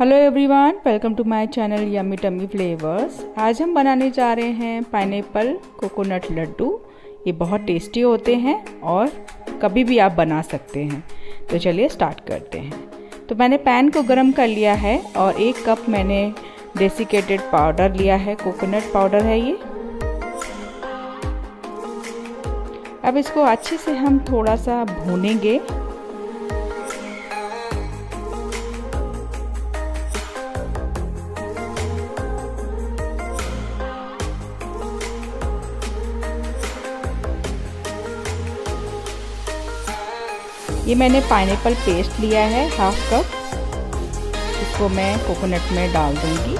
Hello everyone, welcome to my channel yummy tummy flavours. आज हम बनाने जा रहे हैं पाइनएप्पल कोकोनट लड्डू। ये बहुत टेस्टी होते हैं और कभी भी आप बना सकते हैं। तो चलिए स्टार्ट करते हैं। तो मैंने पैन को गरम कर लिया है और एक कप मैंने डेसिकेटेड पाउडर लिया है, कोकोनट पाउडर है ये। अब इसको अच्छे से हम थोड़ा सा भूनेंगे। ये मैंने पाइनएप्पल पेस्ट लिया है हाफ कप, इसको मैं कोकोनट में डाल दूंगी,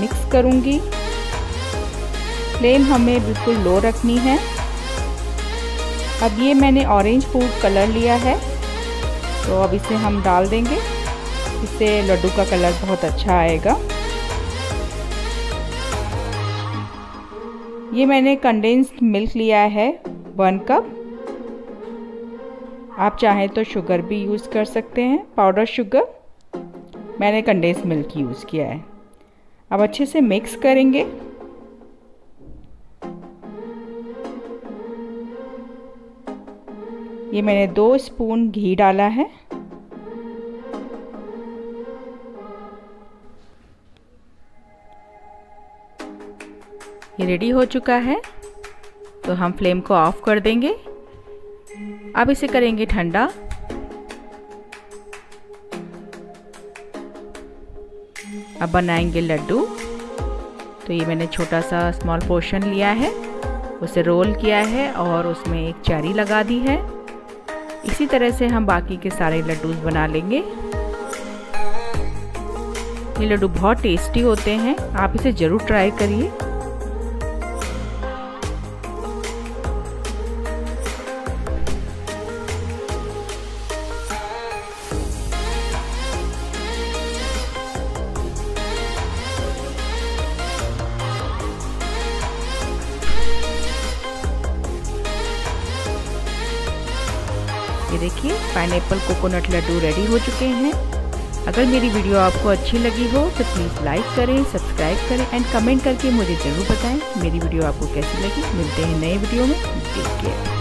मिक्स करूंगी। फ्लेम हमें बिल्कुल लो रखनी है। अब ये मैंने ऑरेंज फूड कलर लिया है, तो अब इसे हम डाल देंगे। इससे लड्डू का कलर बहुत अच्छा आएगा। ये मैंने कंडेंस्ड मिल्क लिया है 1 कप। आप चाहें तो शुगर भी यूज़ कर सकते हैं, पाउडर शुगर। मैंने कंडेंस मिल्क यूज़ किया है। अब अच्छे से मिक्स करेंगे। ये मैंने 2 स्पून घी डाला है। ये रेडी हो चुका है, तो हम फ्लेम को ऑफ कर देंगे। अब इसे करेंगे ठंडा। अब बनाएंगे लड्डू। तो ये मैंने छोटा सा स्मॉल पोर्शन लिया है, उसे रोल किया है और उसमें एक चेरी लगा दी है। इसी तरह से हम बाकी के सारे लड्डू बना लेंगे। ये लड्डू बहुत टेस्टी होते हैं, आप इसे ज़रूर ट्राई करिए। ये देखिए, पाइनएप्पल कोकोनट लड्डू रेडी हो चुके हैं। अगर मेरी वीडियो आपको अच्छी लगी हो तो प्लीज़ लाइक करें, सब्सक्राइब करें एंड कमेंट करके मुझे ज़रूर बताएं मेरी वीडियो आपको कैसी लगी। मिलते हैं नए वीडियो में। Take care.